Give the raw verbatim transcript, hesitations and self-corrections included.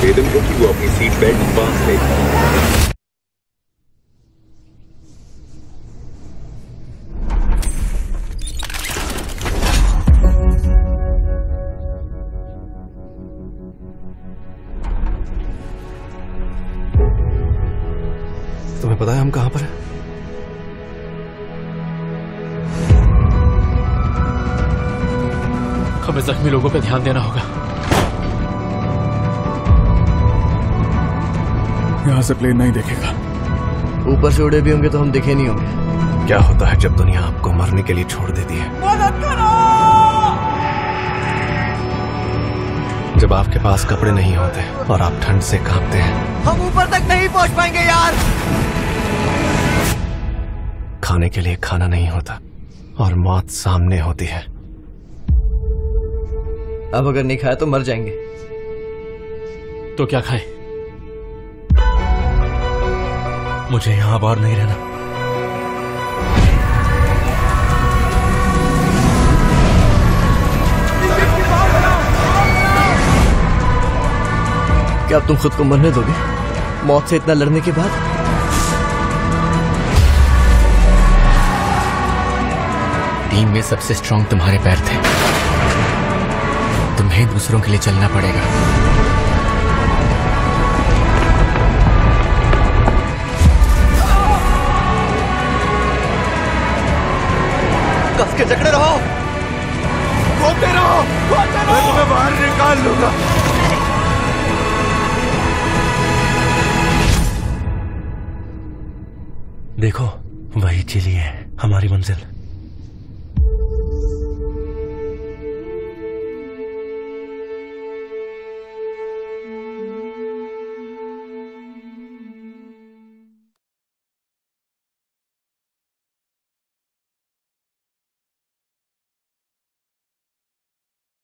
निवेदन है कि वो अपनी सीट बेल्ट बांध लें। तुम्हें पता है हम कहां पर हैं? हमें जख्मी लोगों पे ध्यान देना होगा। यहां से प्लेन नहीं देखेगा। ऊपर से उड़े भी होंगे तो हम दिखे नहीं होंगे। क्या होता है जब दुनिया आपको मरने के लिए छोड़ देती है? मदद करो! जब आपके पास कपड़े नहीं होते और आप ठंड से कांपते हैं। हम ऊपर तक नहीं पहुंच पाएंगे यार। खाने के लिए खाना नहीं होता और मौत सामने होती है। अब अगर नहीं खाया तो मर जाएंगे। तो क्या खाएं? मुझे यहां अब और नहीं रहना। क्या तुम खुद को मरने दोगे मौत से इतना लड़ने के बाद? टीम में सबसे स्ट्रांग तुम्हारे पैर थे। तुम्हें दूसरों के लिए चलना पड़ेगा। कस के जकड़े रहो, रोते रहो, रोते रहो। मैं तुम्हें बाहर निकाल लूंगा। देखो वही चिली है हमारी मंजिल।